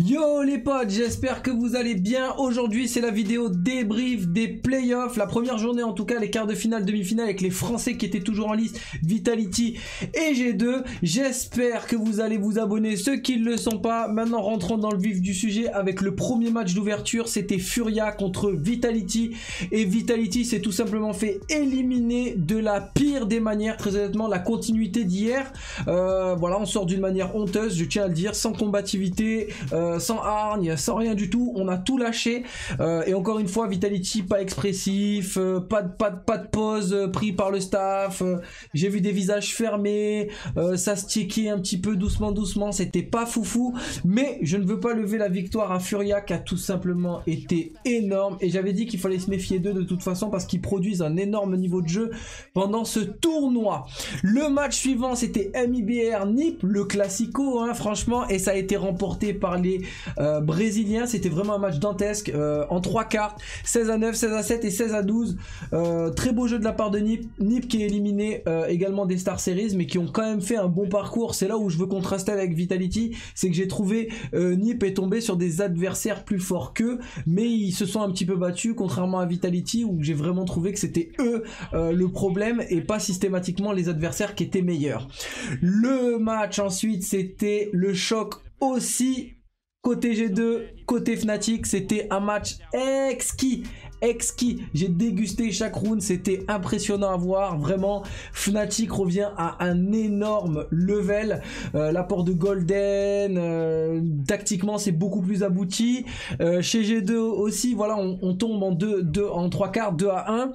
Yo les potes, j'espère que vous allez bien. Aujourd'hui c'est la vidéo débrief des playoffs, la première journée en tout cas, les quarts de finale, demi-finale avec les Français qui étaient toujours en liste, Vitality et G2. J'espère que vous allez vous abonner, ceux qui ne le sont pas. Maintenant rentrons dans le vif du sujet avec le premier match d'ouverture, c'était Furia contre Vitality. Et Vitality s'est tout simplement fait éliminer de la pire des manières, très honnêtement, la continuité d'hier. Voilà, on sort d'une manière honteuse, je tiens à le dire, sans combativité. Sans hargne, sans rien du tout, on a tout lâché. Et encore une fois, Vitality pas expressif, pas de pause pris par le staff. J'ai vu des visages fermés, ça se checkait un petit peu doucement. C'était pas foufou, mais je ne veux pas lever la victoire à Furia qui a tout simplement été énorme. Et j'avais dit qu'il fallait se méfier d'eux de toute façon parce qu'ils produisent un énorme niveau de jeu pendant ce tournoi. Le match suivant, c'était MIBR Nip, le classico, hein, franchement, et ça a été remporté par les Brésiliens. C'était vraiment un match dantesque en 3 cartes, 16-9, 16-7 et 16-12. Très beau jeu de la part de Nip qui est éliminé également des Star Series, mais qui ont quand même fait un bon parcours. C'est là où je veux contraster avec Vitality, c'est que j'ai trouvé Nip est tombé sur des adversaires plus forts qu'eux, mais ils se sont un petit peu battus, contrairement à Vitality où j'ai vraiment trouvé que c'était eux le problème et pas systématiquement les adversaires qui étaient meilleurs. Le match ensuite, c'était le choc aussi côté G2, côté Fnatic. C'était un match exquis. J'ai dégusté chaque round, c'était impressionnant à voir, vraiment. Fnatic revient à un énorme level, l'apport de Golden, tactiquement c'est beaucoup plus abouti. Chez G2 aussi, voilà, on tombe en 3 quarts, 2-1,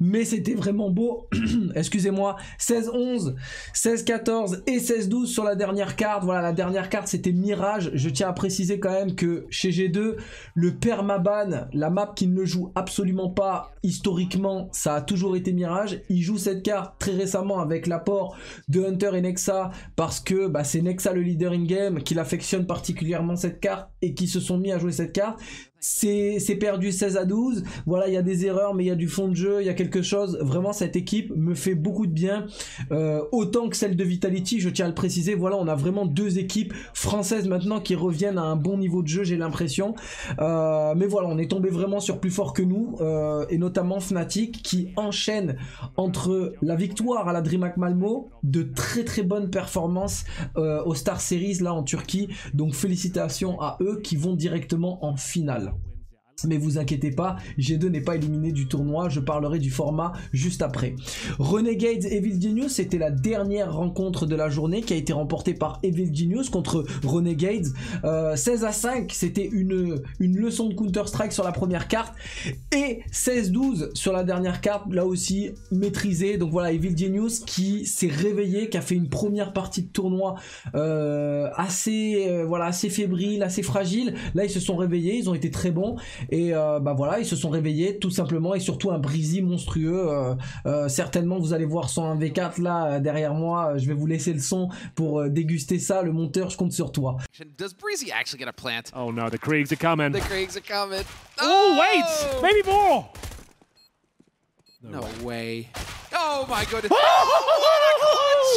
mais c'était vraiment beau. Excusez-moi, 16-11, 16-14 et 16-12 sur la dernière carte. Voilà, la dernière carte c'était Mirage. Je tiens à préciser quand même que chez G2, le permaban, la map qui ne le joue absolument pas historiquement, ça a toujours été Mirage. Il joue cette carte très récemment avec l'apport de Hunter et Nexa parce que bah, c'est Nexa le leader in-game qui l'affectionne particulièrement cette carte et qui se sont mis à jouer cette carte. C'est perdu 16-12. Voilà, il y a des erreurs, mais il y a du fond de jeu, il y a quelque chose. Vraiment, cette équipe me fait beaucoup de bien, autant que celle de Vitality, je tiens à le préciser. Voilà, on a vraiment deux équipes françaises maintenant qui reviennent à un bon niveau de jeu, j'ai l'impression. Mais voilà, on est tombé vraiment sur plus fort que nous, et notamment Fnatic qui enchaîne entre la victoire à la Dreamac Malmo, de très bonnes performances aux Star Series là en Turquie. Donc félicitations à eux qui vont directement en finale. Mais vous inquiétez pas, G2 n'est pas éliminé du tournoi, je parlerai du format juste après. Renegades Evil Genius, c'était la dernière rencontre de la journée qui a été remportée par Evil Genius contre Renegades. 16-5, c'était une leçon de Counter-Strike sur la première carte, et 16-12 sur la dernière carte, là aussi maîtrisée. Donc voilà, Evil Genius qui s'est réveillé, qui a fait une première partie de tournoi assez fébrile, assez fragile. Là ils se sont réveillés, ils ont été très bons. Et voilà, ils se sont réveillés tout simplement, et surtout un Breezy monstrueux. Certainement vous allez voir son 1v4 là derrière moi. Je vais vous laisser le son pour déguster ça. Le monteur, je compte sur toi. Does Breezy actually get a plant? Oh no, the Kriegs are coming. The Kriegs are coming. Oh, wait, maybe more. No way. Oh my goodness. Oh, what a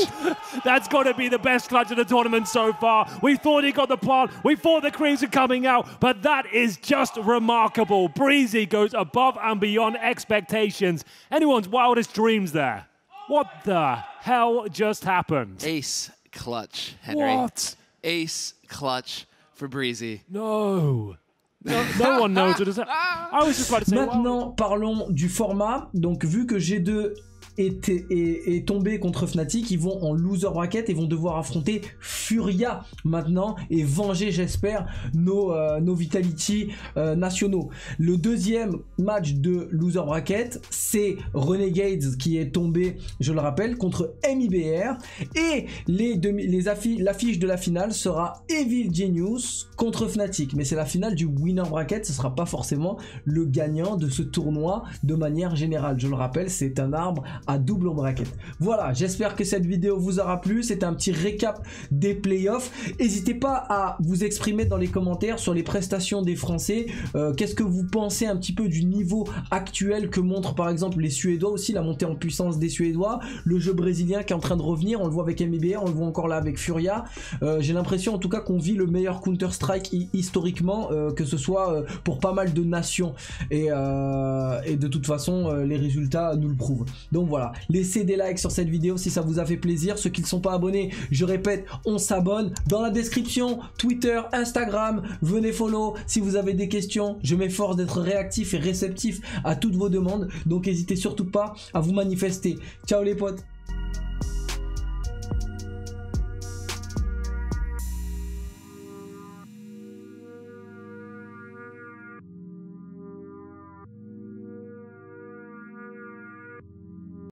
clutch! That's got to be the best clutch of the tournament so far. We thought he got the plant, we thought the creams were coming out, but that is just remarkable. Breezy goes above and beyond expectations. Anyone's wildest dreams there. What the hell just happened? Ace clutch, Henry. What? Ace clutch for Breezy. No. Maintenant, parlons du format. Donc, vu que G2 est tombé contre Fnatic, ils vont en loser bracket et vont devoir affronter Furia maintenant et venger, j'espère, nos Vitality nationaux. Le deuxième match de loser bracket, c'est Renegades qui est tombé, je le rappelle, contre MIBR, et l'affiche de la finale sera Evil Genius contre Fnatic. Mais c'est la finale du winner bracket, ce sera pas forcément le gagnant de ce tournoi de manière générale. Je le rappelle, c'est un arbre à double bracket. Voilà, j'espère que cette vidéo vous aura plu. C'était un petit récap des playoffs. N'hésitez pas à vous exprimer dans les commentaires sur les prestations des Français. Qu'est-ce que vous pensez un petit peu du niveau actuel que montrent par exemple les Suédois aussi, la montée en puissance des Suédois, le jeu brésilien qui est en train de revenir, on le voit avec MIBR, on le voit encore là avec Furia. J'ai l'impression en tout cas qu'on vit le meilleur Counter-Strike historiquement, que ce soit pour pas mal de nations, et de toute façon les résultats nous le prouvent. Donc voilà, laissez des likes sur cette vidéo si ça vous a fait plaisir. Ceux qui ne sont pas abonnés, je répète, on s'abonne. Dans la description, Twitter, Instagram, venez follow si vous avez des questions. Je m'efforce d'être réactif et réceptif à toutes vos demandes, donc n'hésitez surtout pas à vous manifester. Ciao les potes.